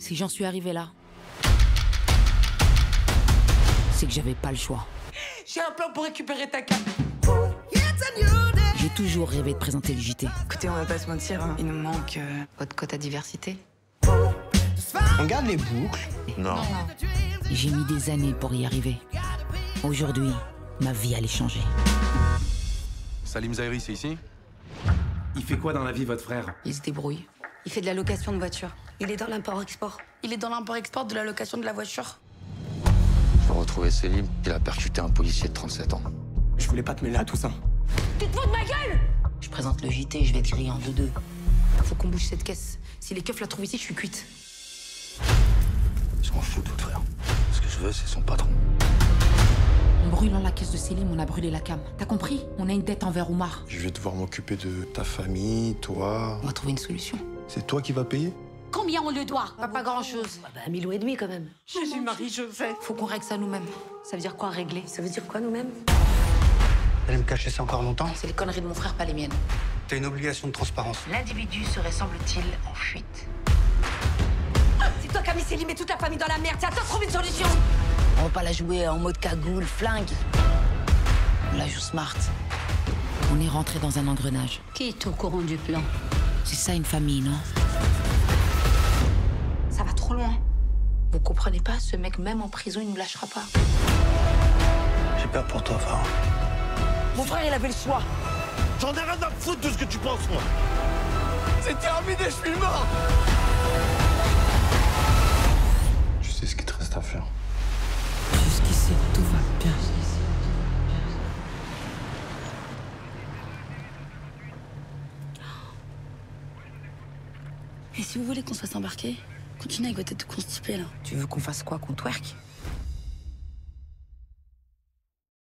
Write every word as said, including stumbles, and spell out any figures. Si j'en suis arrivée là, c'est que j'avais pas le choix. J'ai un plan pour récupérer ta carte. J'ai toujours rêvé de présenter le J T. Écoutez, on va pas se mentir, hein. Il nous manque euh, votre quota diversité. On garde les boucles. Non. non. J'ai mis des années pour y arriver. Aujourd'hui, ma vie allait changer. Salim Zahiri, c'est ici? Il fait quoi dans la vie, votre frère? Il se débrouille. Il fait de la location de voiture. Il est dans l'import-export. Il est dans l'import-export de la location de la voiture. Je vais retrouver Céline. Il a percuté un policier de trente-sept ans. Je voulais pas te mêler à tout ça. Dites-vous de ma gueule! Je présente le J T, je vais te griller en deux deux. Faut qu'on bouge cette caisse. Si les keufs la trouvent ici, je suis cuite. Je m'en fous de votre frère. Ce que je veux, c'est son patron. En brûlant la caisse de Céline, on a brûlé la cam. T'as compris? On a une dette envers Omar. Je vais devoir m'occuper de ta famille, toi. On va trouver une solution. C'est toi qui vas payer? Combien on le doit? Pas, pas grand-chose. Bah, bah, mille ou et demi, quand même. Jésus, Marie, je fais. Faut qu'on règle ça nous-mêmes. Ça veut dire quoi, régler? Ça veut dire quoi, nous-mêmes? Allez me cacher ça encore longtemps? C'est les conneries de mon frère, pas les miennes. T'as une obligation de transparence. L'individu serait, semble-t-il, en fuite. C'est toi qui as mis Céline et toute la famille dans la merde. Tiens, t'as trouvé une solution. On va pas la jouer en mode cagoule, flingue. On la joue smart. On est rentré dans un engrenage. Qui est au courant du plan? C'est ça une famille, non? Ça va trop loin. Vous comprenez pas? Ce mec, même en prison, il nous lâchera pas. J'ai peur pour toi, Farah. Mon frère, il avait le choix. J'en ai rien à me foutre de ce que tu penses, moi. C'est terminé, je suis mort. Je sais ce qu'il te reste à faire. Jusqu'ici, tout va bien. Et si vous voulez qu'on se fasse embarquer, continuez avec votre tête de constipée, là. Tu veux qu'on fasse quoi, qu'on twerk?